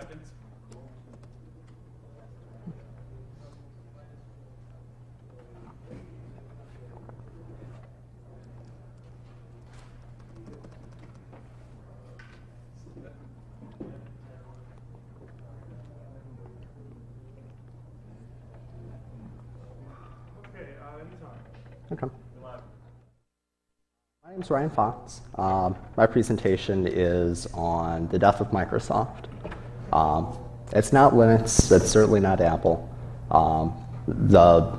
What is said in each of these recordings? seconds. My name is Ryan Fox. My presentation is on the death of Microsoft. It's not Linux. It's certainly not Apple. The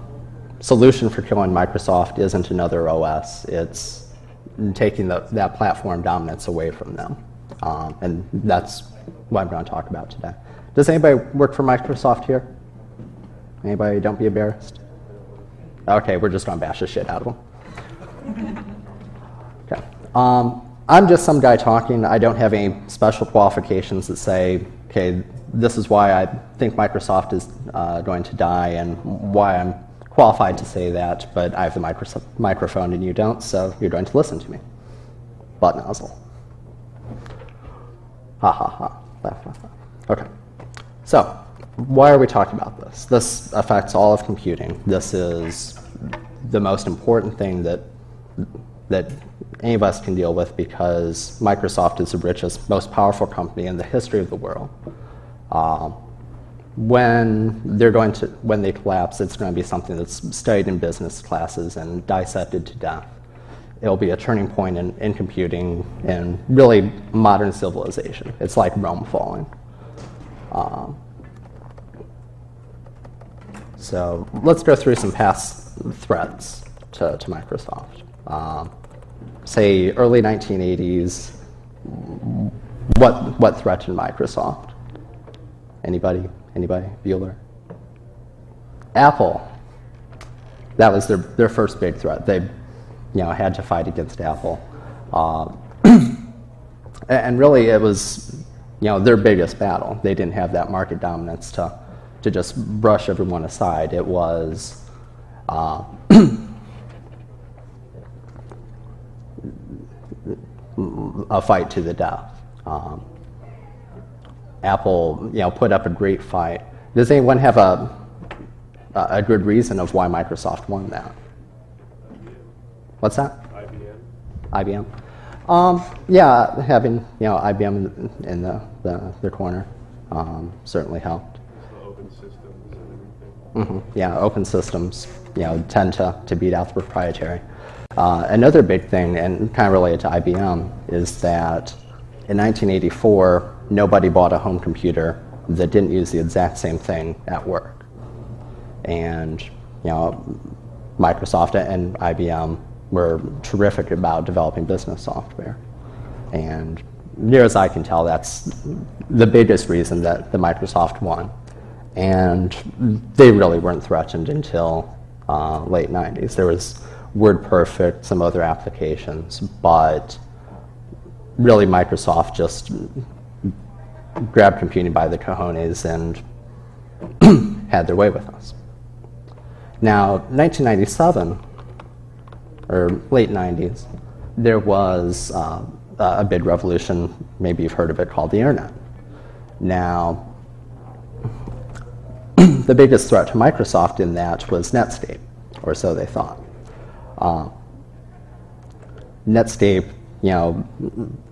solution for killing Microsoft isn't another OS. It's taking that platform dominance away from them. And that's what I'm going to talk about today. Does anybody work for Microsoft here? Anybody? Don't be embarrassed. Okay, we're just going to bash the shit out of them. Okay. I'm just some guy talking. I don't have any special qualifications that say, okay, this is why I think Microsoft is going to die and why I'm qualified to say that, but I have the microphone and you don't, so you're going to listen to me. Butt nozzle. Ha ha ha. Laugh, laugh, laugh. Okay. So, why are we talking about this? This affects all of computing. This is the most important thing that any of us can deal with because Microsoft is the richest, most powerful company in the history of the world. When they collapse, it's going to be something that's studied in business classes and dissected to death. It'll be a turning point in computing and really modern civilization. It's like Rome falling. So let's go through some past threats to Microsoft. Say early 1980s, what threatened Microsoft? Anybody? Anybody? Bueller? Apple. That was their first big threat. They had to fight against Apple. And really it was their biggest battle. They didn't have that market dominance to just brush everyone aside. It was a fight to the death. Apple, put up a great fight. Does anyone have a good reason of why Microsoft won that? What's that? IBM. Yeah, having IBM in the corner certainly helped. Mm-hmm. Yeah, open systems tend to beat out the proprietary. Another big thing, and kind of related to IBM, is that in 1984, nobody bought a home computer that didn't use the exact same thing at work. And Microsoft and IBM were terrific about developing business software. And near as I can tell, that's the biggest reason that the Microsoft won. And they really weren't threatened until late 90s. There was WordPerfect, some other applications, but really Microsoft just grabbed computing by the cojones and had their way with us. Now, 1997, or late 90s, there was a big revolution, maybe you've heard of it, called the Internet. Now, the biggest threat to Microsoft in that was Netscape, or so they thought. Netscape,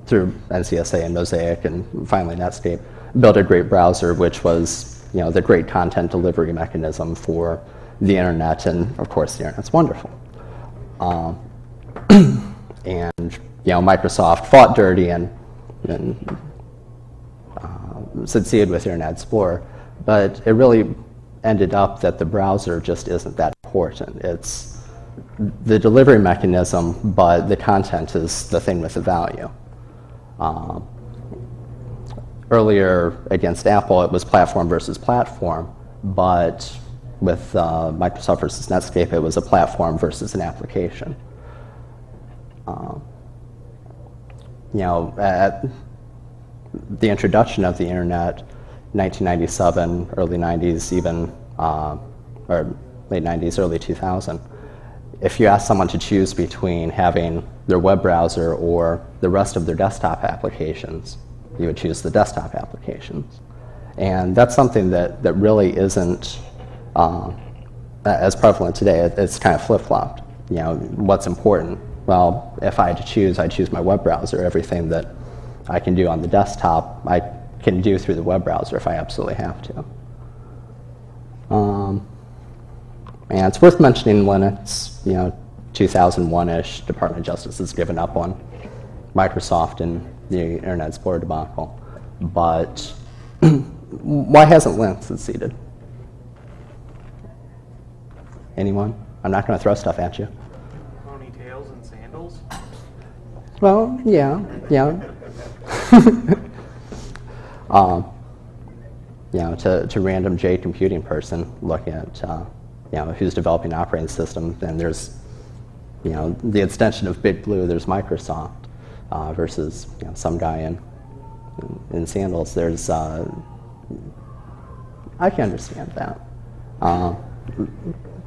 through NCSA and Mosaic and finally Netscape, built a great browser, which was, the great content delivery mechanism for the Internet, and of course, the Internet's wonderful. And, Microsoft fought dirty and succeeded with Internet Explorer. But it really ended up that the browser just isn't that important. It's the delivery mechanism, but the content is the thing with the value. Earlier against Apple, it was platform versus platform, but with Microsoft versus Netscape, it was a platform versus an application. At the introduction of the Internet, 1997, early 90s, even, or late 90s, early 2000, if you ask someone to choose between having their web browser or the rest of their desktop applications, you would choose the desktop applications. And that's something that, really isn't as prevalent today. It's kind of flip-flopped. You know, what's important? Well, if I had to choose, I'd choose my web browser. Everything that I can do on the desktop, I can do through the web browser if I absolutely have to. And it's worth mentioning Linux. You know, 2001-ish, Department of Justice has given up on Microsoft and the Internet Explorer debacle. But why hasn't Linux succeeded? Anyone? I'm not going to throw stuff at you. Ponytails and sandals? Well, yeah, yeah. You know, to random J computing person, look at you know, who's developing an operating system, and there's, you know, the extension of Big Blue, there's Microsoft, versus, you know, some guy in sandals. There's I can understand that.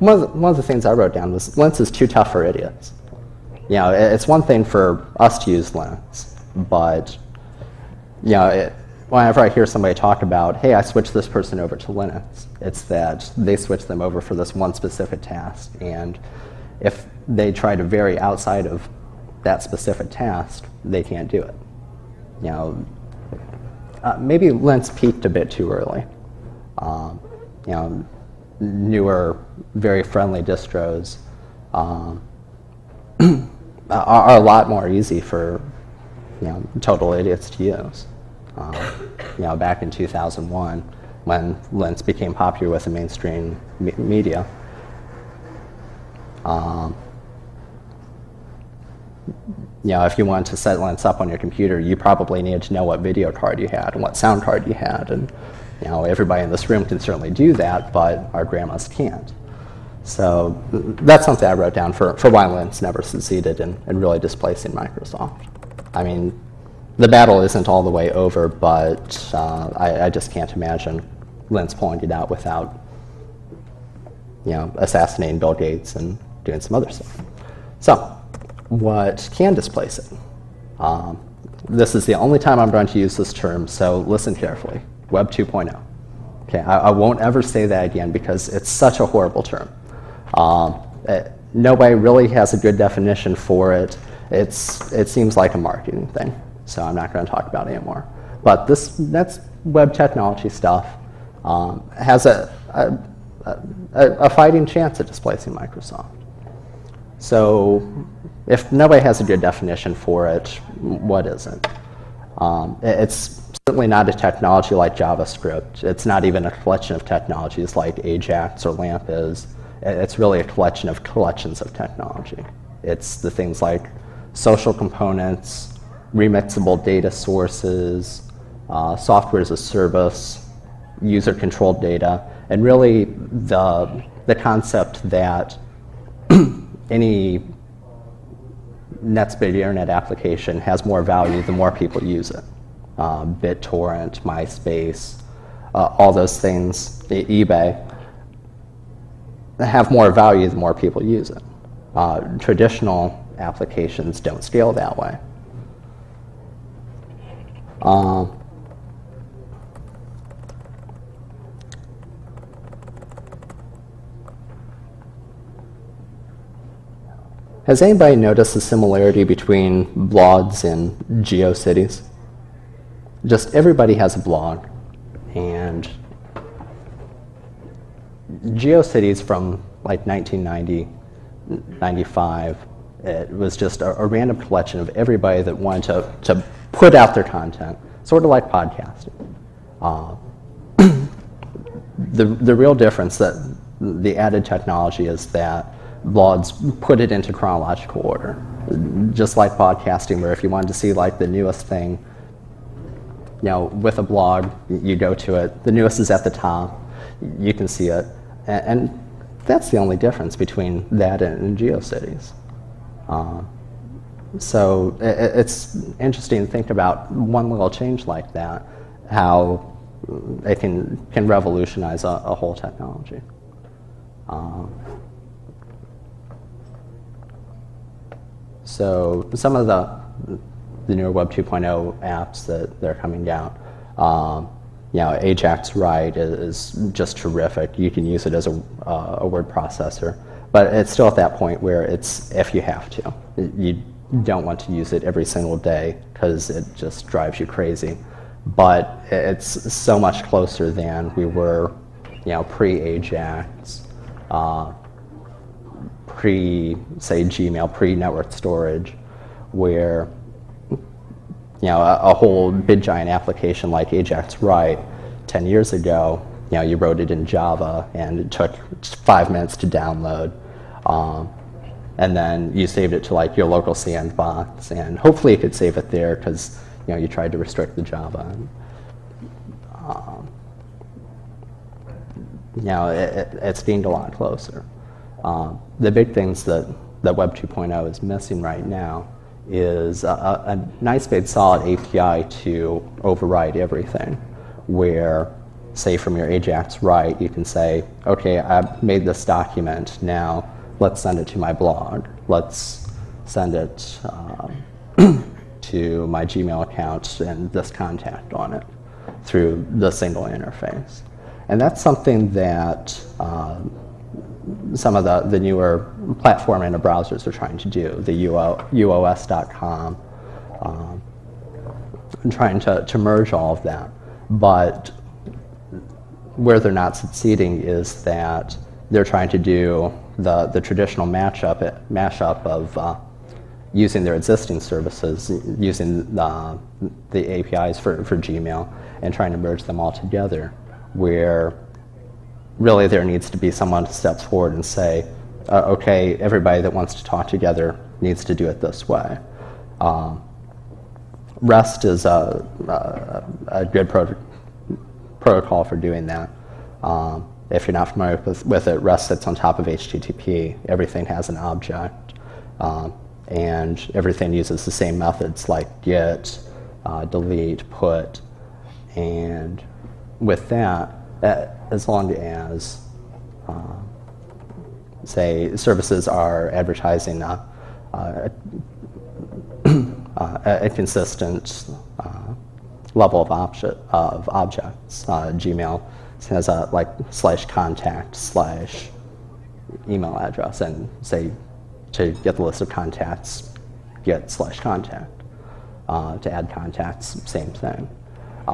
One of the things I wrote down was Linux is too tough for idiots. You know, it's one thing for us to use Linux, but, you know, whenever I hear somebody talk about, hey, I switched this person over to Linux, it's that they switched them over for this one specific task, and if they try to vary outside of that specific task, they can't do it. You know, maybe Linux peaked a bit too early. You know, newer, very friendly distros are a lot more easy for, you know, total idiots to use. You know, back in 2001, when Linux became popular with the mainstream media, you know, if you wanted to set Linux up on your computer, you probably needed to know what video card you had and what sound card you had. And, you know, everybody in this room can certainly do that, but our grandmas can't. So that's something I wrote down for why Linux never succeeded in really displacing Microsoft. I mean, the battle isn't all the way over, but I just can't imagine Linux pulling it out without, you know, assassinating Bill Gates and doing some other stuff. So, what can displace it? This is the only time I'm going to use this term, so listen carefully. Web 2.0. Okay, I won't ever say that again because it's such a horrible term. Nobody really has a good definition for it. It seems like a marketing thing, so I'm not going to talk about it anymore. But that's web technology stuff. Has a fighting chance at displacing Microsoft. So if nobody has a good definition for it, what is it? It's certainly not a technology like JavaScript. It's not even a collection of technologies like Ajax or LAMP is. It's really a collection of collections of technology. It's the things like social components, remixable data sources, software as a service, user-controlled data, and really the concept that any Netscape internet application has more value the more people use it. BitTorrent, MySpace, all those things, eBay, have more value the more people use it. Traditional applications don't scale that way. Has anybody noticed the similarity between blogs and GeoCities? Just everybody has a blog, and GeoCities from like 1990, 95, it was just a random collection of everybody that wanted to put out their content, sort of like podcasting. The real difference, that the added technology, is that blogs put it into chronological order, just like podcasting, where if you wanted to see like the newest thing, you know, with a blog, you go to it, the newest is at the top, you can see it, and that's the only difference between that and GeoCities. So it's interesting to think about one little change like that, how it can revolutionize a whole technology. So some of the newer Web 2.0 apps that they're coming out, you know, Ajax Write is just terrific. You can use it as a word processor. But it's still at that point where it's if you have to. You don't want to use it every single day because it just drives you crazy. But it's so much closer than we were, you know, pre-Ajax, pre-say Gmail, pre-network storage, where, you know, a whole big giant application like Ajax Write 10 years ago, you know, you wrote it in Java and it took 5 minutes to download, and then you saved it to like your local sandbox, and hopefully you could save it there because, you know, you tried to restrict the Java. You know, it's getting a lot closer. The big things that Web 2.0 is missing right now is a nice big solid API to override everything, where, say, from your Ajax Write, you can say, okay, I made this document, now let's send it to my blog, let's send it to my Gmail account and this contact on it through the single interface. And that's something that some of the newer platform and the browsers are trying to do, the UOS.com, trying to merge all of that. But where they're not succeeding is that they're trying to do the traditional mashup of using their existing services, using the APIs for Gmail, and trying to merge them all together, where really there needs to be someone who steps forward and say, okay, everybody that wants to talk together needs to do it this way. REST is a good protocol for doing that. If you're not familiar with it, REST sits on top of HTTP. Everything has an object, and everything uses the same methods like get, delete, put, and with that, as long as, say, services are advertising a consistent level of objects. Gmail has a like /contact /email address, and say to get the list of contacts, get /contact. To add contacts, same thing. I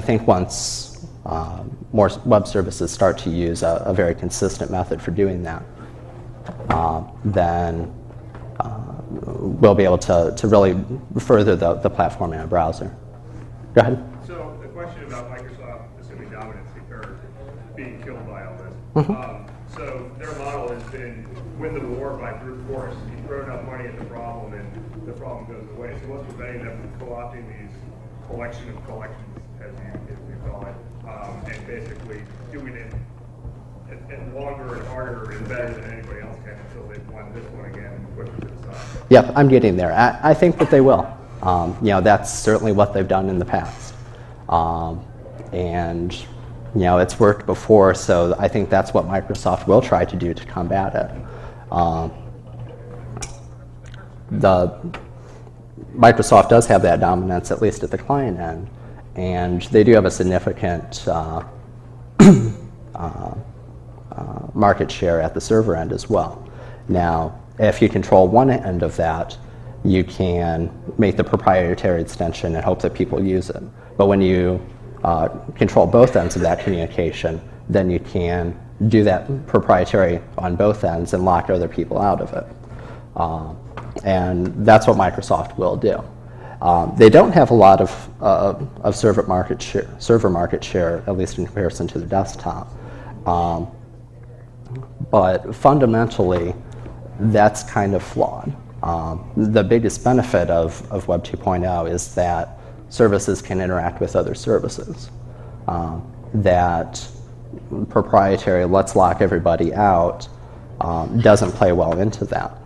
think once more web services start to use a very consistent method for doing that, then we'll be able to really further the platform in a browser. Go ahead. So the question about Microsoft assuming dominance or being killed by all this. Mm-hmm. So their model has been win the war by brute force. You throw enough money at the problem and the problem goes away. So what's preventing them from co-opting these collection of collections, as you call it, and basically doing it and longer and harder and better than anybody else can until they've won this one again and put it to the side? Yep, I'm getting there. I think that they will. You know, that's certainly what they've done in the past. And, you know, it's worked before, so I think that's what Microsoft will try to do to combat it. Microsoft does have that dominance, at least at the client end, and they do have a significant market share at the server end as well. Now, if you control one end of that, you can make the proprietary extension and hope that people use it. But when you control both ends of that communication, then you can do that proprietary on both ends and lock other people out of it. And that's what Microsoft will do. They don't have a lot of server market share, at least in comparison to the desktop. But fundamentally, that's kind of flawed. The biggest benefit of Web 2.0 is that services can interact with other services. That proprietary let's lock everybody out doesn't play well into that.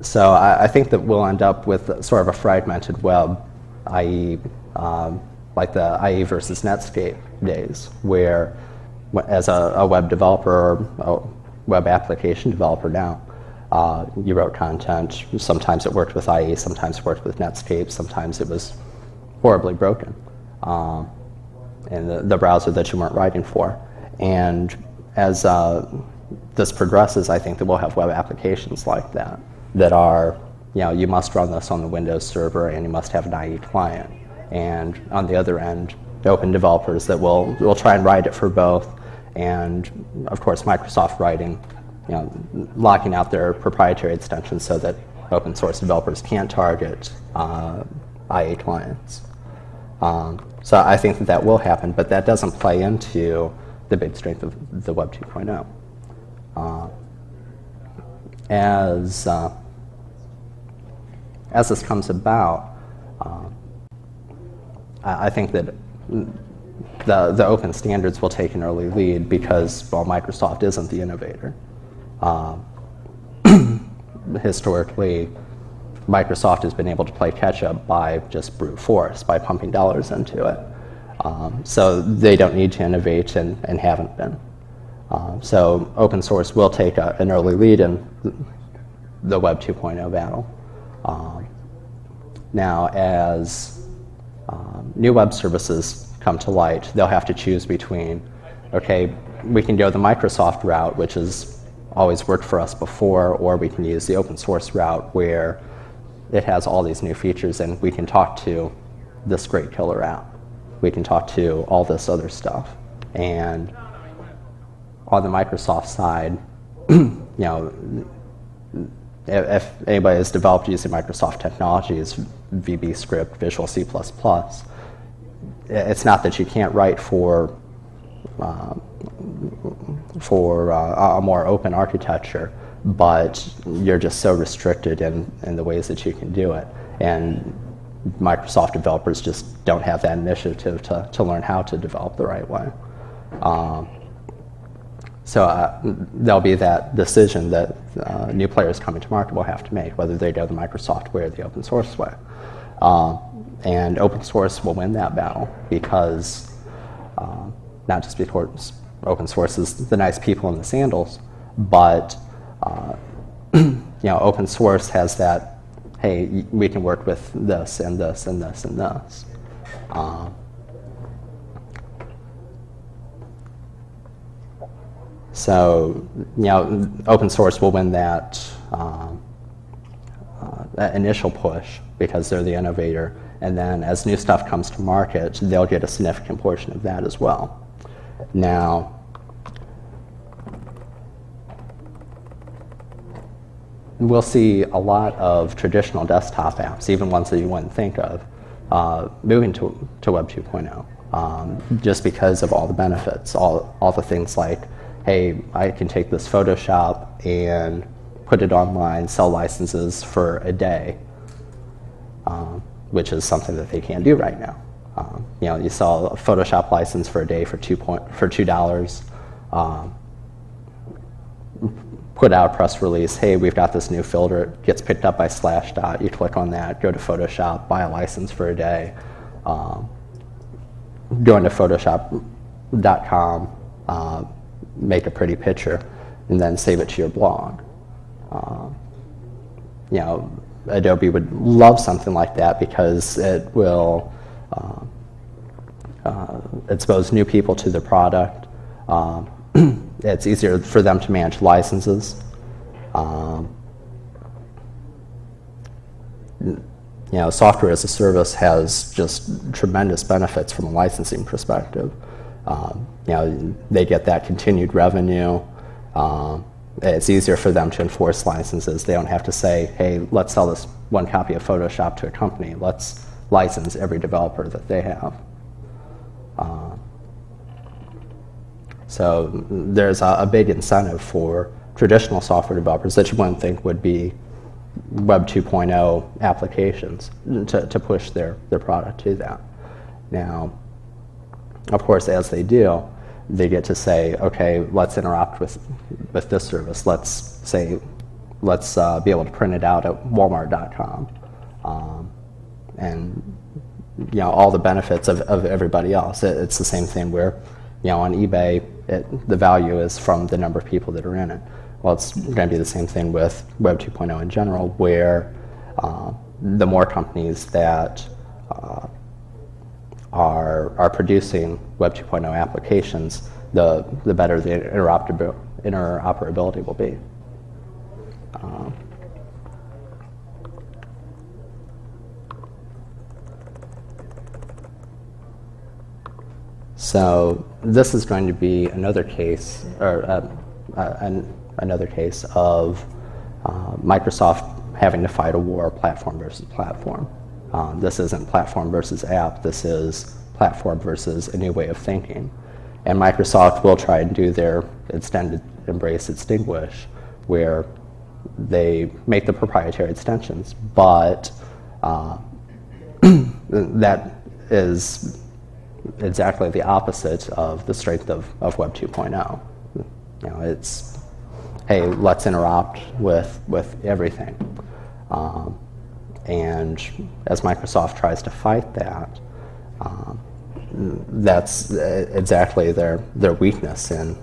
So I think that we'll end up with sort of a fragmented web, i.e. Like the IE versus Netscape days, where as a web developer or a web application developer now, You wrote content. Sometimes it worked with IE, sometimes it worked with Netscape, sometimes it was horribly broken in the browser that you weren't writing for. And as this progresses, I think that we'll have web applications like that that are, you know, you must run this on the Windows server and you must have an IE client. And on the other end, open developers that will try and write it for both. And of course, Microsoft writing, you know, locking out their proprietary extensions so that open source developers can't target IE clients. So I think that that will happen, but that doesn't play into the big strength of the Web 2.0. As this comes about, I think that the open standards will take an early lead because, well, Microsoft isn't the innovator. Historically, Microsoft has been able to play catch-up by just brute force, by pumping dollars into it. So they don't need to innovate and haven't been. So open source will take an early lead in the Web 2.0 battle. Now, as new web services come to light, they'll have to choose between, okay, we can go the Microsoft route, which has always worked for us before, or we can use the open source route where it has all these new features and we can talk to this great killer app. We can talk to all this other stuff. And on the Microsoft side, you know, if anybody has developed using Microsoft technologies, VBScript, Visual C++, it's not that you can't write for a more open architecture, but you're just so restricted in the ways that you can do it. And Microsoft developers just don't have that initiative to learn how to develop the right way. So there'll be that decision that new players coming to market will have to make, whether they go the Microsoft way or the open source way. And open source will win that battle because, not just because open source is the nice people in the sandals, but you know, open source has that, hey, we can work with this and this and this and this. So, you know, open source will win that initial push because they're the innovator. And then as new stuff comes to market, they'll get a significant portion of that as well. Now, we'll see a lot of traditional desktop apps, even ones that you wouldn't think of, moving to Web 2.0, just because of all the benefits, all the things like, hey, I can take this Photoshop and put it online, sell licenses for a day, which is something that they can't do right now. You know, you sell a Photoshop license for a day for $2. Put out a press release, hey, we've got this new filter, it gets picked up by Slashdot, you click on that, go to Photoshop, buy a license for a day, go into Photoshop.com, make a pretty picture, and then save it to your blog. You know, Adobe would love something like that because it will expose new people to the product. It's easier for them to manage licenses. You know, software as a service has just tremendous benefits from a licensing perspective. You know, they get that continued revenue. It's easier for them to enforce licenses. They don't have to say, hey, let's sell this one copy of Photoshop to a company. Let's license every developer that they have. So there's a big incentive for traditional software developers that you wouldn't think would be Web 2.0 applications to push their product to that. Now, of course, as they do, they get to say, okay, let's interact with this service. Let's say, let's be able to print it out at Walmart.com. And, you know, all the benefits of everybody else. It's the same thing where, you know, on eBay, the value is from the number of people that are in it. Well, it's going to be the same thing with Web 2.0 in general, where the more companies that are producing Web 2.0 applications, the better the interoperability will be. So this is going to be another case, or another case of Microsoft having to fight a war platform versus platform. This isn't platform versus app. This is platform versus a new way of thinking. And Microsoft will try and do their extended embrace extinguish, where they make the proprietary extensions, but that is exactly the opposite of the strength of Web 2.0. You know, it's, hey, let's interrupt with everything. And as Microsoft tries to fight that, that's exactly their weakness in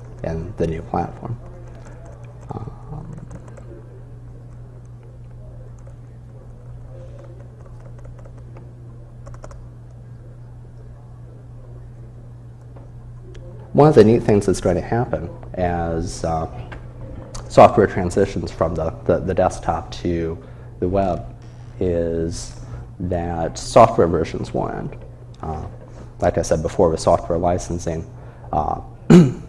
the new platform. One of the neat things that's going to happen as software transitions from the desktop to the web is that software versions will end. Like I said before, with software licensing, you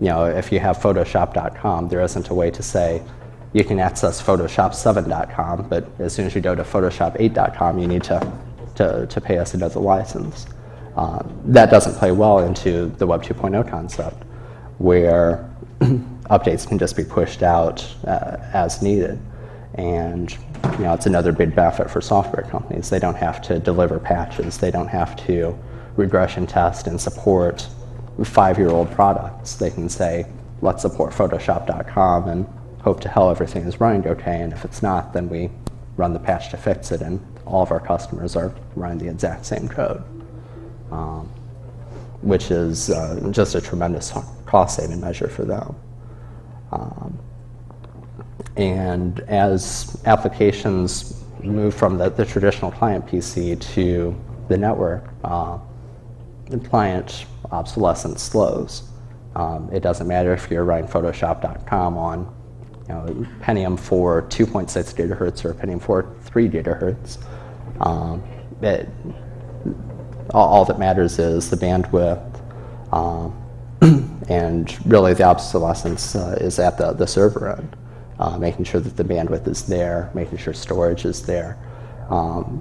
know, if you have Photoshop.com, there isn't a way to say you can access Photoshop 7.com, but as soon as you go to Photoshop 8.com, you need to pay us another license. That doesn't play well into the Web 2.0 concept, where updates can just be pushed out as needed. And you know, it's another big benefit for software companies. They don't have to deliver patches. They don't have to regression test and support five-year-old products. They can say, let's support Photoshop.com and hope to hell everything is running okay. And if it's not, then we run the patch to fix it, and all of our customers are running the exact same code. Which is just a tremendous cost-saving measure for them. And as applications move from the traditional client PC to the network, the client obsolescence slows. It doesn't matter if you're running Photoshop.com on, you know, Pentium 4 2.6 gigahertz or Pentium 4 3 gigahertz. All that matters is the bandwidth, and really the obsolescence is at the server end, making sure that the bandwidth is there, making sure storage is there. You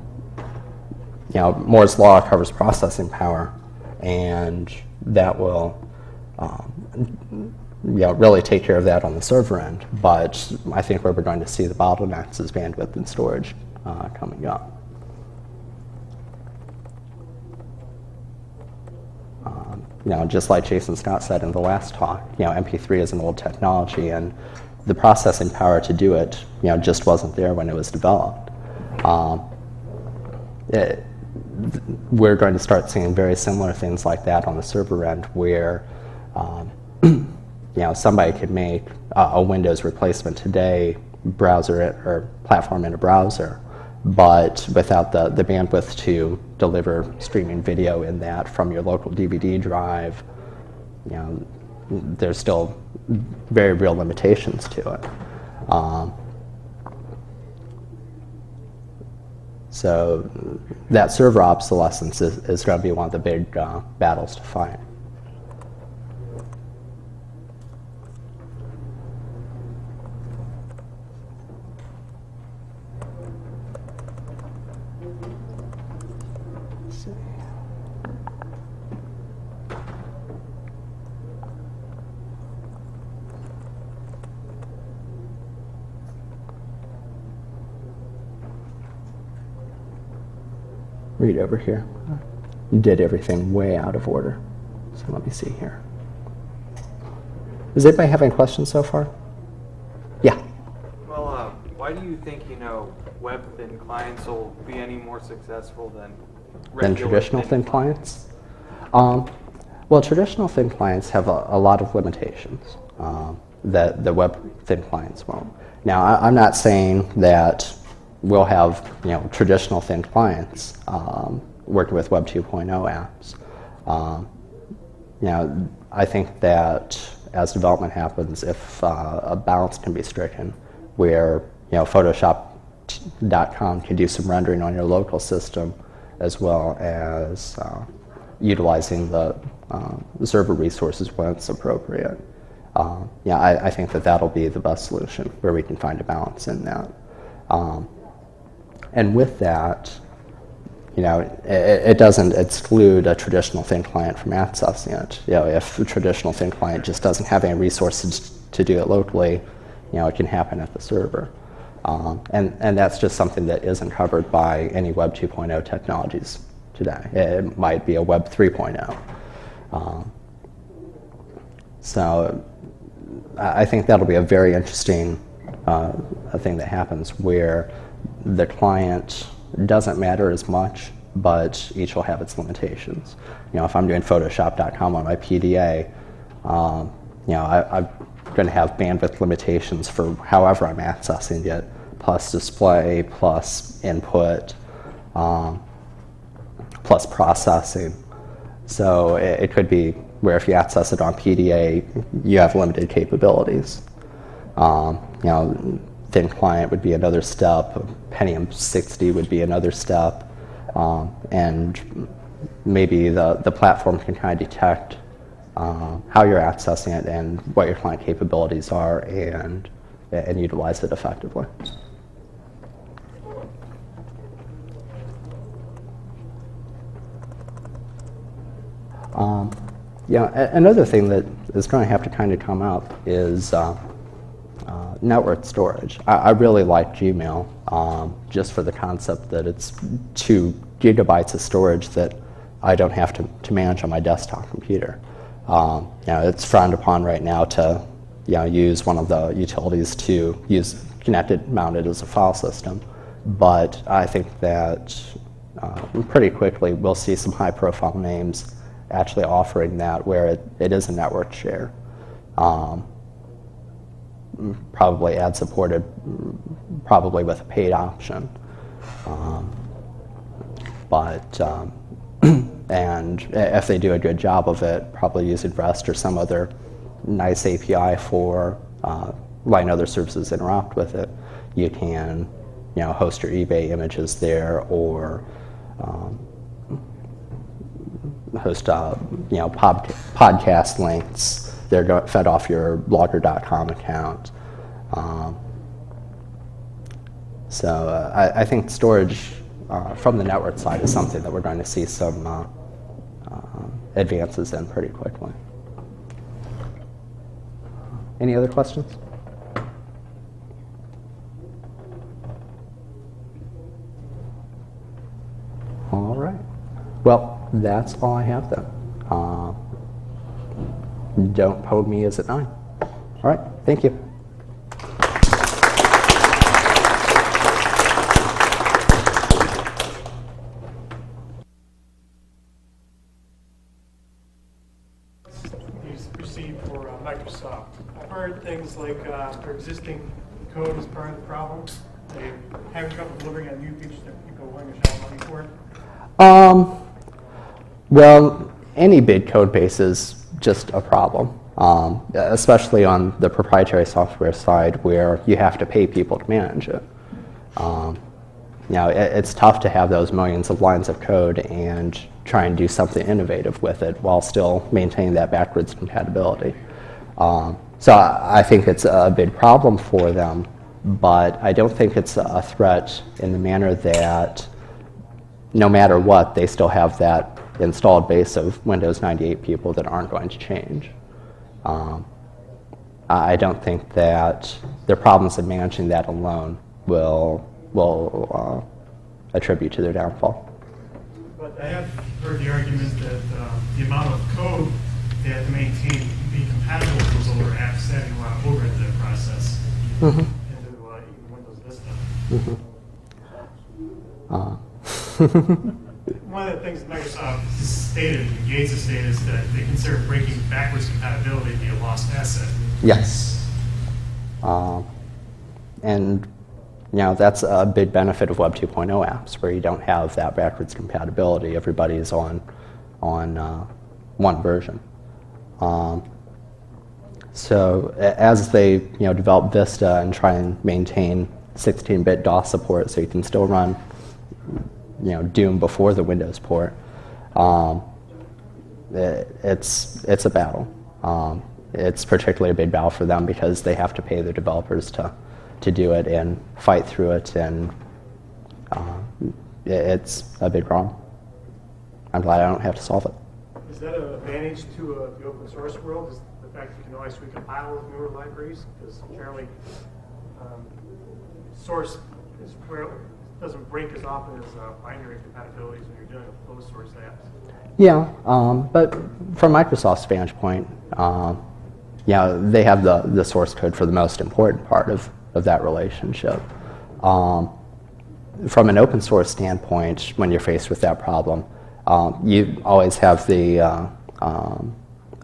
know, Moore's Law covers processing power, and that will you know, really take care of that on the server end. But I think where we're going to see the bottlenecks is bandwidth and storage coming up. You know, just like Jason Scott said in the last talk, you know, MP3 is an old technology, and the processing power to do it, you know, just wasn't there when it was developed. We're going to start seeing very similar things like that on the server end, where, you know, somebody could make a Windows replacement today, browser it, or platform in a browser, but without the bandwidth to deliver streaming video in that from your local DVD drive, you know, there's still very real limitations to it. So that server obsolescence is going to be one of the big battles to fight. Read over here. You did everything way out of order. So let me see here. Does anybody have any questions so far? Yeah. Well, why do you think, you know, web thin clients will be any more successful than traditional thin clients? Well, traditional thin clients have a lot of limitations. that the web thin clients won't. Now, I'm not saying that we'll have traditional thin clients working with Web 2.0 apps. I think that as development happens, if a balance can be stricken where Photoshop.com can do some rendering on your local system as well as utilizing the server resources when it's appropriate. I think that that'll be the best solution where we can find a balance in that. And with that, it doesn't exclude a traditional thin client from accessing it. If a traditional thin client just doesn't have any resources to do it locally, it can happen at the server. And that's just something that isn't covered by any Web 2.0 technologies today. It might be a Web 3.0. So I think that'll be a very interesting thing that happens where the client doesn't matter as much, but each will have its limitations. If I'm doing Photoshop.com on my PDA, I'm going to have bandwidth limitations for however I'm accessing it, plus display, plus input, plus processing. So it could be where if you access it on PDA, you have limited capabilities. Thin client would be another step. Pentium 60 would be another step. And maybe the platform can kind of detect how you're accessing it and what your client capabilities are and utilize it effectively. Another thing that is going to have to kind of come up is network storage. I really like Gmail just for the concept that it's 2 gigabytes of storage that I don't have to manage on my desktop computer. It's frowned upon right now to use one of the utilities to use connected mounted as a file system, but I think that pretty quickly we'll see some high-profile names actually offering that where it is a network share. Probably ad-supported, probably with a paid option. And if they do a good job of it, probably using REST or some other nice API for letting other services interact with it, you can host your eBay images there or host podcast links. They're fed off your blogger.com account. I think storage from the network side is something that we're going to see some advances in pretty quickly. Any other questions? All right. Well, that's all I have then. Don't hold me as at 9. All right, thank you. You received for Microsoft. I've heard things like their existing code is part of the problem. They're having trouble delivering on new features that people are willing to shell money for it. Well, any big code base is just a problem, especially on the proprietary software side where you have to pay people to manage it. It's tough to have those millions of lines of code and try and do something innovative with it while still maintaining that backwards compatibility. So I think it's a big problem for them, but I don't think it's a threat in the manner that no matter what, they still have that installed base of Windows 98 people that aren't going to change. I don't think that their problems in managing that alone will attribute to their downfall. But I have heard the argument that the amount of code they have to maintain to be compatible with those older apps is adding a lot of overhead to that process into even Windows Vista. One of the things Microsoft stated, and Gates has stated, is that they consider breaking backwards compatibility to be a lost asset. Yes. And that's a big benefit of Web 2.0 apps, where you don't have that backwards compatibility. Everybody's on one version. So as they develop Vista and try and maintain 16-bit DOS support, so you can still run Doom before the Windows port, it's a battle. It's particularly a big battle for them because they have to pay their developers to do it and fight through it, and it's a big problem. I'm glad I don't have to solve it. Is that an advantage to the open source world? Is the fact that you can always recompile with newer libraries? Because generally, source is where it doesn't break as often as binary compatibilities when you're dealing with closed source apps. Yeah, but from Microsoft's vantage point, they have the source code for the most important part of that relationship. From an open source standpoint, when you're faced with that problem, you always have the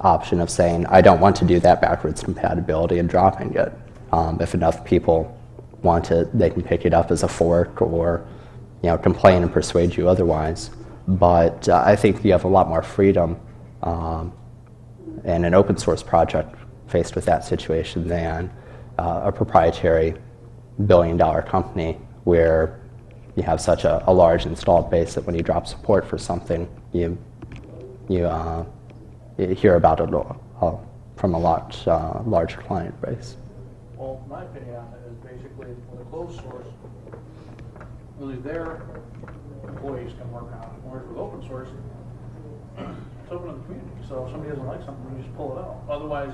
option of saying, I don't want to do that backwards compatibility, and dropping it. If enough people want it, they can pick it up as a fork or complain and persuade you otherwise. But I think you have a lot more freedom in an open source project faced with that situation than a proprietary billion-dollar company where you have such a large installed base that when you drop support for something, you hear about it from a lot larger client base. Well, my opinion on that is basically for the closed source, really their employees can work on it, whereas with open source, it's open to the community. So if somebody doesn't like something, you just pull it out. Otherwise,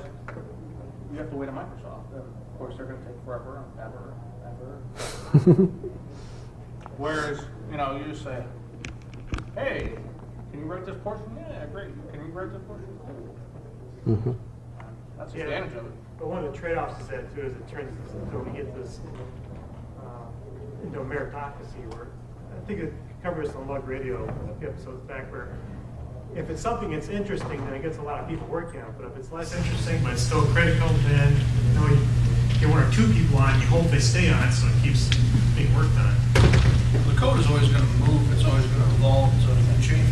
you have to wait on Microsoft. And of course, they're going to take forever and ever. Whereas, you just say, hey, can you write this portion? Yeah, great. Can you write this portion? Mm-hmm. That's the advantage of it. But one of the trade-offs is that, too, is it turns into we get this into a meritocracy where I think it covers this on Lug Radio a few episodes back where if it's something that's interesting, then it gets a lot of people working on it. But if it's less interesting but it's still critical, then you get one or two people on, you hope they stay on it so it keeps being worked on. The code is always going to move, it's always going to evolve, it's always going to change. I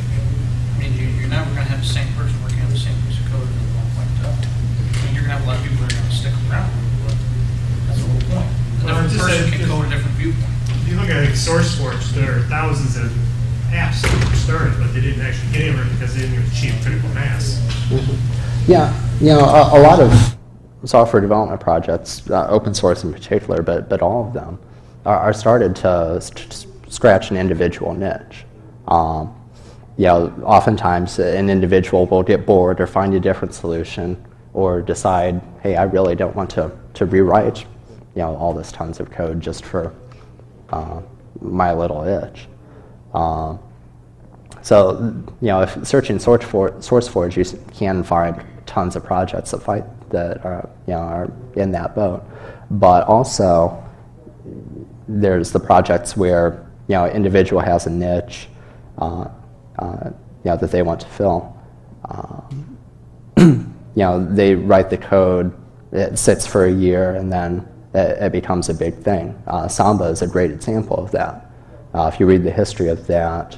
mean, you're never going to have the same person working on the same piece of code at the wrong point. You're going to have a lot of people that are going to stick around, but that's the whole point. A different person can go to a different viewpoint. If you look at SourceForge, there are thousands of apps that were started, but they didn't actually get anywhere because they didn't achieve critical mass. Mm-hmm. Yeah, a lot of software development projects, open source in particular, but all of them, are started to scratch an individual niche. Oftentimes an individual will get bored or find a different solution or decide, hey, I really don't want to rewrite all this tons of code just for my little itch. So if searching SourceForge, you can find tons of projects that are in that boat, but also there's the projects where an individual has a niche that they want to fill. They write the code, it sits for a year, and then it becomes a big thing. Samba is a great example of that. If you read the history of that,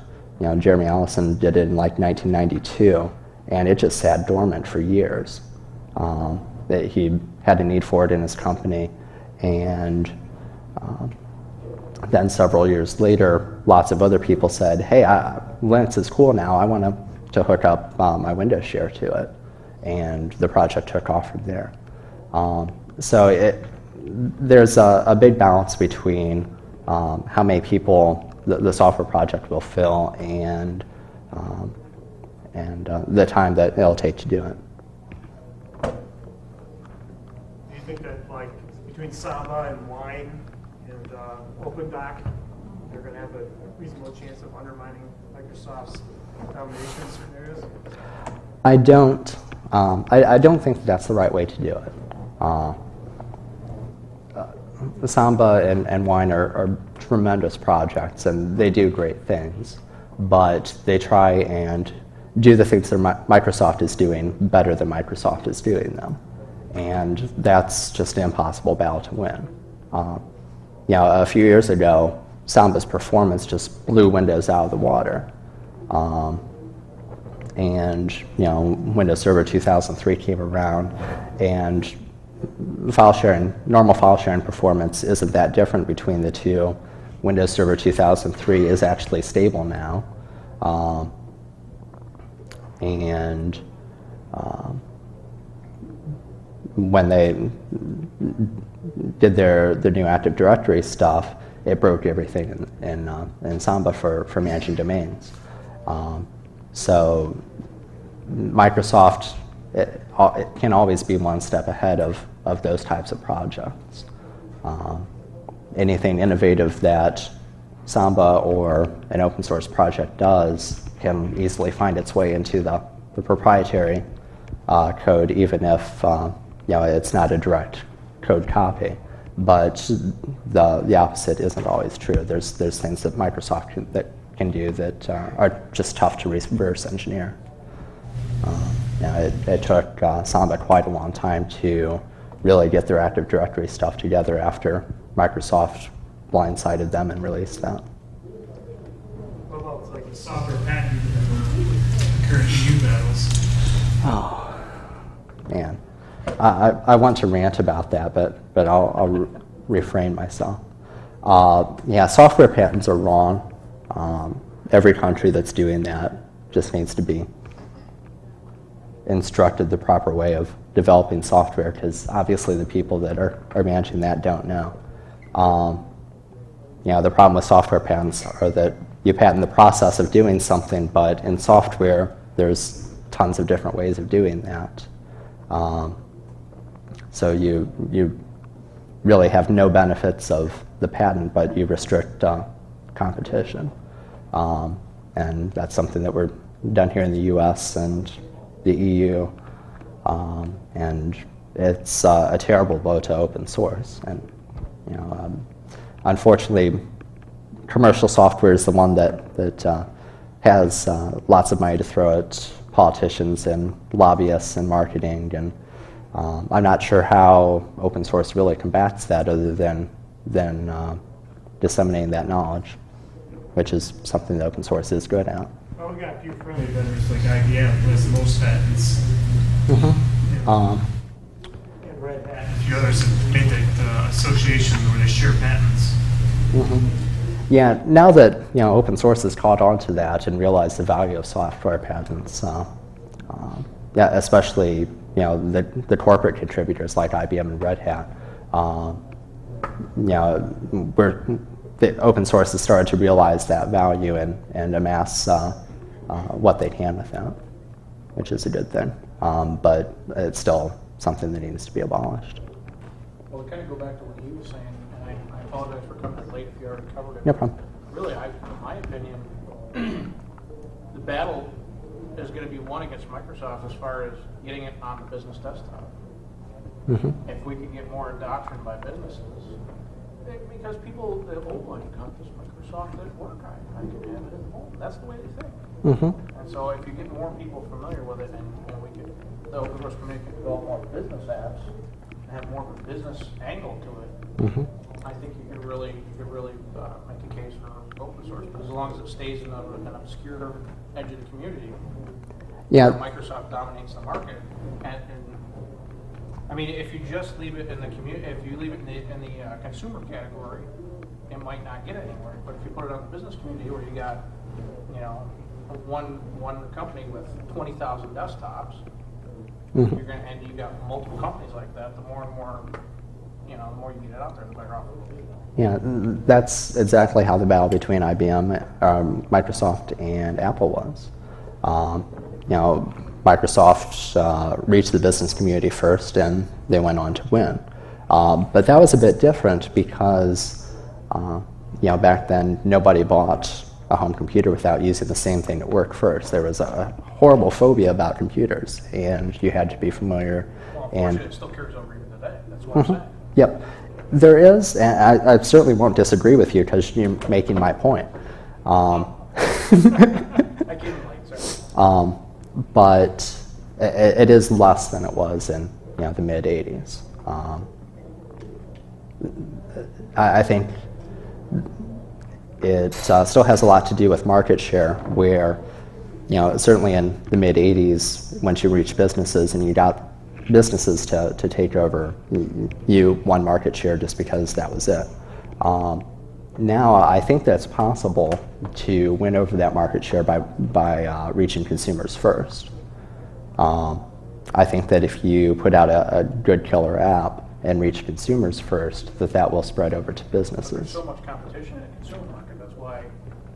Jeremy Allison did it in like 1992, and it just sat dormant for years. He had a need for it in his company, and then several years later, lots of other people said, hey, Linux is cool now. I want to hook up my Windows share to it. And the project took off from there. So there's a big balance between how many people the software project will fill and the time that it'll take to do it. Do you think that between Samba and Wine and OpenDoc, they're going to have a reasonable chance of undermining Microsoft's domination scenarios? I don't. I don't think that's the right way to do it. Samba and Wine are tremendous projects, and they do great things, but they try and do the things that Microsoft is doing better than Microsoft is doing them. and that's just an impossible battle to win. You know, a few years ago, Samba's performance just blew Windows out of the water. And you know, Windows Server 2003 came around, and file sharing, normal file sharing performance isn't that different between the two. Windows Server 2003 is actually stable now, and when they did their new Active Directory stuff, it broke everything in Samba for managing domains. So Microsoft it can always be one step ahead of those types of projects. Anything innovative that Samba or an open source project does can easily find its way into the proprietary code, even if you know, it's not a direct code copy. But the opposite isn't always true. There's things that Microsoft can do that are just tough to reverse engineer. You know, it took Samba quite a long time to really get their Active Directory stuff together after Microsoft blindsided them and released that. What about like the software patent current EU battles? Oh, man. I want to rant about that, but I'll refrain myself. Yeah, software patents are wrong. Every country that's doing that just needs to be instructed the proper way of developing software, because obviously the people that are managing that don't know. You know, the problem with software patents are that you patent the process of doing something, but in software there's tons of different ways of doing that. So you really have no benefits of the patent, but you restrict competition. And that's something that we're done here in the US and the EU. And it's a terrible blow to open source. And you know, unfortunately, commercial software is the one that has lots of money to throw at politicians and lobbyists and marketing, and I'm not sure how open source really combats that, other than disseminating that knowledge, which is something that open source is good at. Well, we got a few friendly vendors like IBM, who has the most patents. Mm-hmm. And Red Hat and a few others have made the association where they share patents. Mm-hmm. Yeah, now that you know open source has caught on to that and realized the value of software patents, yeah, especially you know, the corporate contributors like IBM and Red Hat, you know, the open source has started to realize that value and amass what they can with that, which is a good thing. But it's still something that needs to be abolished. Well, to kind of go back to what he was saying, and I apologize for coming late if you already covered it. No problem. Really, in my opinion, the battle is going to be won against Microsoft as far as getting it on the business desktop. Mm-hmm. If we can get more adoption by businesses, because people, oh, I can come to Microsoft at work, I can have it at home. That's the way they think. Mm-hmm. And so if you get more people familiar with it, and we could, the open source community could develop more business apps and have more of a business angle to it, mm-hmm. I think you could really make a case for open source, but as long as it stays in an obscure edge of the community. Yeah. So Microsoft dominates the market, and I mean, if you just leave it in the community, if you leave it in the consumer category, it might not get anywhere. But if you put it on the business community, where you got, you know, one company with 20,000 desktops, mm-hmm. And you got multiple companies like that, the more and more, you know, the more you get it out there, the better off it will be. Yeah, that's exactly how the battle between IBM, Microsoft, and Apple was. You know, Microsoft reached the business community first, and they went on to win. But that was a bit different because, you know, back then nobody bought a home computer without using the same thing that worked first. There was a horrible phobia about computers, and you had to be familiar. Well, unfortunately, it still carries over even today. That's what mm-hmm. I'm saying. Yep. There is, and I certainly won't disagree with you because you're making my point. I can't relate, sorry. But it is less than it was in the mid '80s. I think it still has a lot to do with market share, where certainly in the mid '80s, once you reach businesses and you got businesses to take over, you won market share just because that was it. Now I think that's possible to win over that market share by reaching consumers first. I think that if you put out a good killer app and reach consumers first, that will spread over to businesses. There's so much competition in the consumer market. That's why,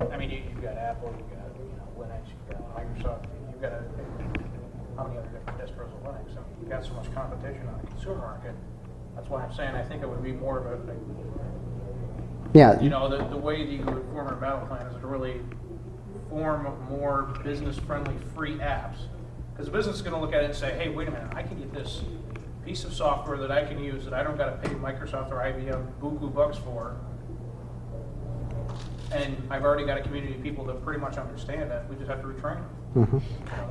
I mean, you've got Apple, you've got Linux, you've got Microsoft, you've got how many other different distros of Linux? I mean, you've got so much competition on the consumer market. That's why I'm saying I think it would be more of a, yeah. The way that you would form a battle plan is to really form more business-friendly free apps. Because the business is going to look at it and say, hey, wait a minute, I can get this piece of software that I can use that I don't got to pay Microsoft or IBM buku bucks for, and I've already got a community of people that pretty much understand that. We just have to retrain them. Mm-hmm.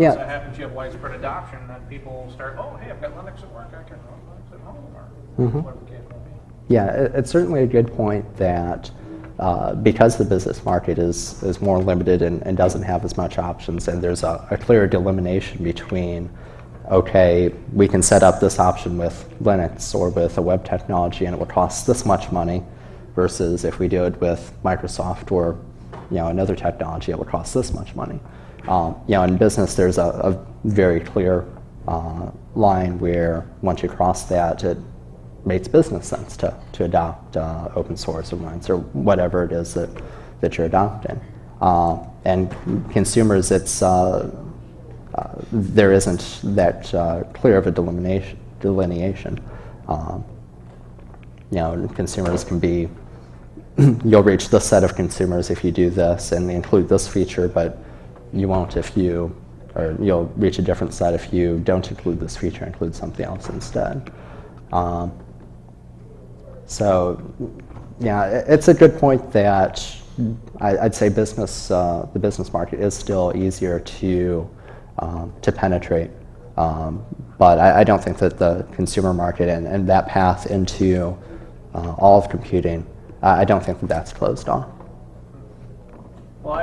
Yeah. As that happens, you have widespread adoption, then people start, oh, hey, I've got Linux at work, I can run Linux at home, or whatever the case may be. Yeah, it's certainly a good point that because the business market is more limited and doesn't have as much options, and there's a clear delineation between okay, we can set up this option with Linux or with a web technology and it will cost this much money, versus if we do it with Microsoft or another technology, it will cost this much money. In business, there's a very clear line where once you cross that, it makes business sense to adopt open source or Wine or whatever it is that you're adopting. And consumers, it's there isn't that clear of a delineation. Consumers can be, you'll reach this set of consumers if you do this and include this feature, but you won't if you, or you'll reach a different set if you don't include this feature, include something else instead. It's a good point that I'd say business, the business market is still easier to penetrate, but I don't think that the consumer market and that path into all of computing, I don't think that that's closed off. Well,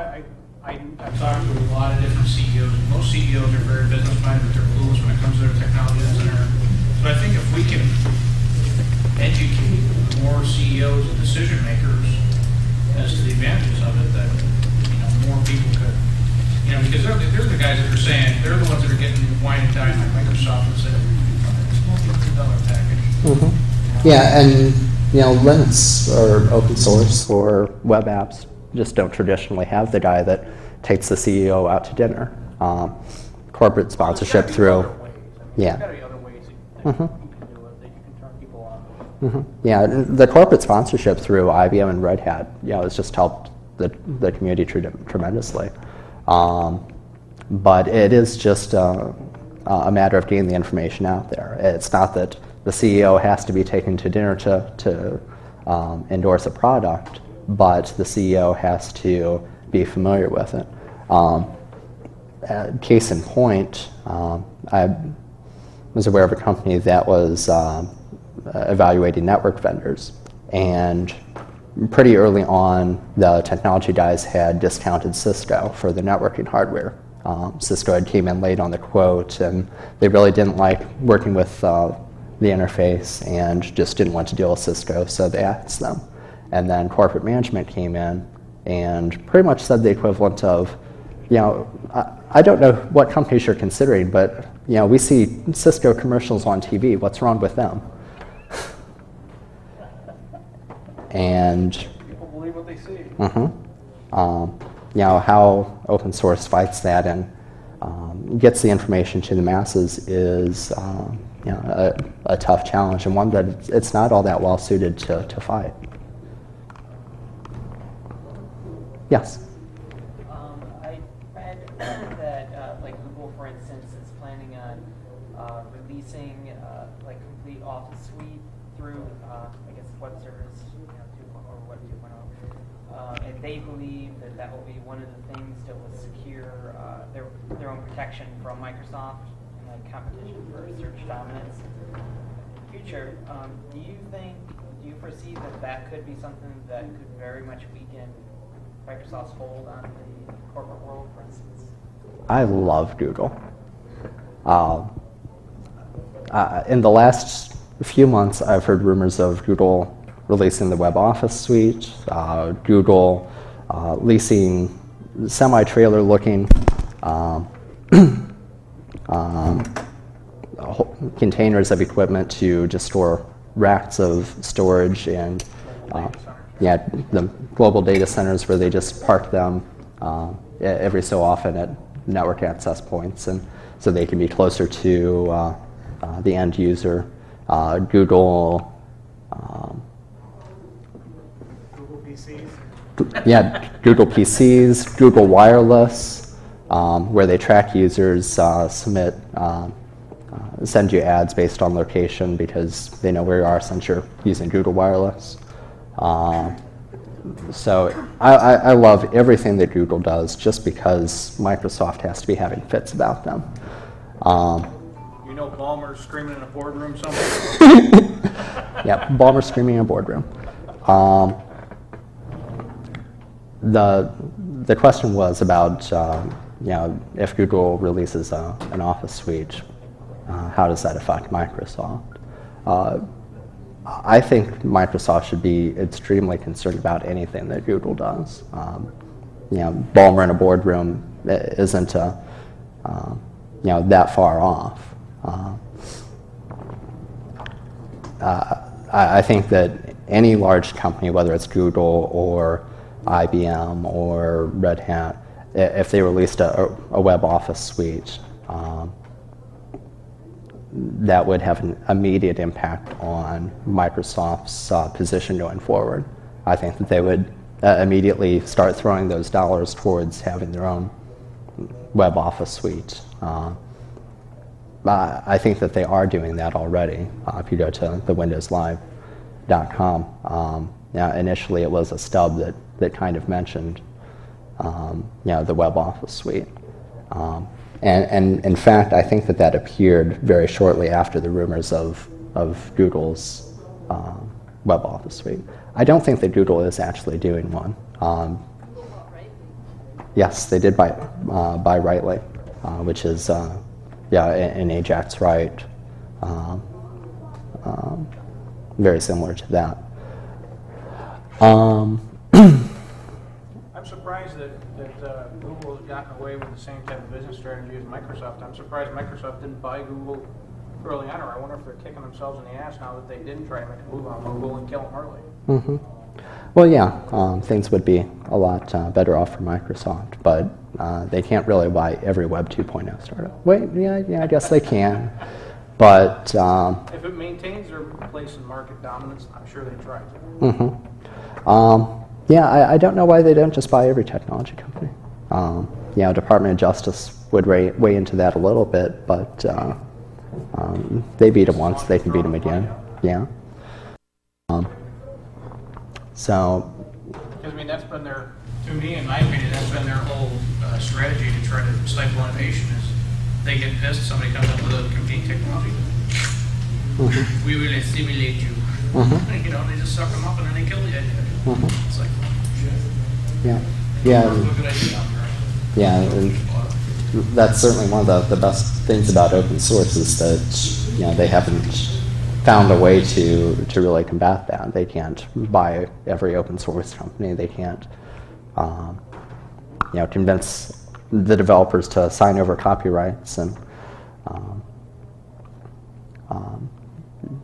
I've talked to a lot of different CEOs. Most CEOs are very business-minded, they're clueless when it comes to their technologies, but I think if we can educate more CEOs and decision makers as to the advantages of it, then more people could. Because they're the guys that are saying, they're the ones that are getting wine and dine like Microsoft and saying, it's a $1 package. Mm-hmm. Yeah, and Linux or open source or web apps just don't traditionally have the guy that takes the CEO out to dinner. Corporate sponsorship through. Yeah. There's got to be other ways that you can do it, that you can turn people on. Mm-hmm. Yeah, the corporate sponsorship through IBM and Red Hat, it's just helped the community tremendously. But it is just a matter of getting the information out there. It's not that the CEO has to be taken to dinner to endorse a product, but the CEO has to be familiar with it. Case in point, I was aware of a company that was evaluating network vendors, and pretty early on, the technology guys had discounted Cisco for the networking hardware. Cisco had came in late on the quote, and they really didn't like working with the interface and just didn't want to deal with Cisco, so they axed them. And then corporate management came in and pretty much said the equivalent of, I don't know what companies you're considering, but we see Cisco commercials on TV. What's wrong with them? And people believe what they see. How open source fights that and gets the information to the masses is a tough challenge, and one that it's not all that well suited to fight. Yes. I read that like Google, for instance, is planning on releasing like complete Office Suite through I guess web service. And they believe that will be one of the things that will secure their own protection from Microsoft and competition for search dominance in the future. Do you foresee that that could be something that could very much weaken Microsoft's hold on the corporate world, for instance? I love Google. In the last few months, I've heard rumors of Google releasing the web office suite, Google leasing semi-trailer looking containers of equipment to just store racks of storage and the global data centers where they just park them every so often at network access points, and so they can be closer to the end user. Google. Google PCs? Yeah, Google PCs, Google Wireless, where they track users, send you ads based on location because they know where you are since you're using Google Wireless. So I love everything that Google does just because Microsoft has to be having fits about them. You know Ballmer screaming in a boardroom somewhere? Yeah, Ballmer screaming in a boardroom. The question was about if Google releases an Office suite, how does that affect Microsoft? I think Microsoft should be extremely concerned about anything that Google does. Ballmer in a boardroom isn't that far off. I think that any large company, whether it's Google or IBM or Red Hat, if they released a web office suite, that would have an immediate impact on Microsoft's position going forward. I think that they would immediately start throwing those dollars towards having their own web office suite. I think that they are doing that already. If you go to the windowslive.com, initially it was a stub that kind of mentioned the web office suite. And in fact, I think that appeared very shortly after the rumors of Google's web office suite. I don't think that Google is actually doing one. Yes, they did buy Writely, which is an Ajax write, very similar to that. I'm surprised that Google has gotten away with the same type of business strategy as Microsoft. I'm surprised Microsoft didn't buy Google early on, or I wonder if they're kicking themselves in the ass now that they didn't try to make a move on Google and kill them early. Mm-hmm. Well, yeah, things would be a lot better off for Microsoft, but they can't really buy every Web 2.0 startup. Wait, yeah, I guess they can, but... if it maintains their place in market dominance, I'm sure they try to. Mm-hmm. I don't know why they don't just buy every technology company. Department of Justice would weigh into that a little bit, but they beat them once, they can beat them again. Yeah. Because, I mean, that's been their, to me, in my opinion, that's been their whole strategy to try to stifle innovation is they get pissed, somebody comes up with a competing technology. Mm-hmm. We will assimilate you. Mm-hmm. They just suck them up and then they kill the idea. Mm-hmm. It's like, shit. Yeah. And that's certainly one of the best things about open source is that they haven't found a way to really combat that. They can't buy every open source company. They can't convince the developers to sign over copyrights. And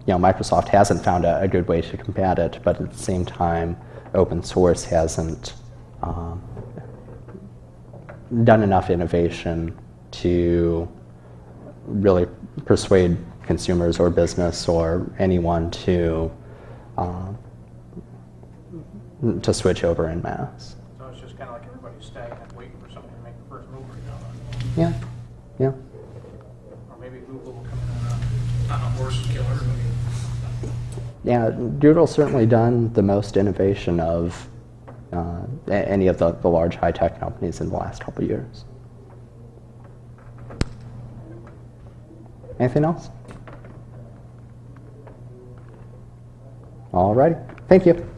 Microsoft hasn't found a good way to combat it, but at the same time, open source hasn't done enough innovation to really persuade consumers or business or anyone to switch over en masse. So it's just kind of like everybody's stagnant, waiting for somebody to make the first move right now. Yeah, yeah. Or maybe Google will come in on a horse and kill everybody. Yeah, Google's certainly done the most innovation of any of the large high-tech companies in the last couple of years. Anything else? All righty. Thank you.